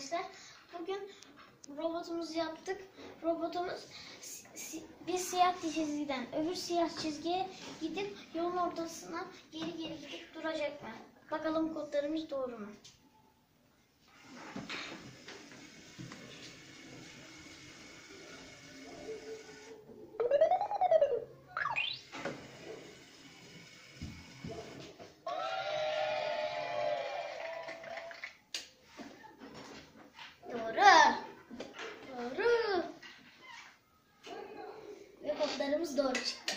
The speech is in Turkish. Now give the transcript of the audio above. Arkadaşlar, bugün robotumuzu yaptık. Robotumuz bir siyah çizgiden öbür siyah çizgiye gidip yolun ortasına geri gidip duracak mı? Bakalım kodlarımız doğru mu? Doğru çıktı.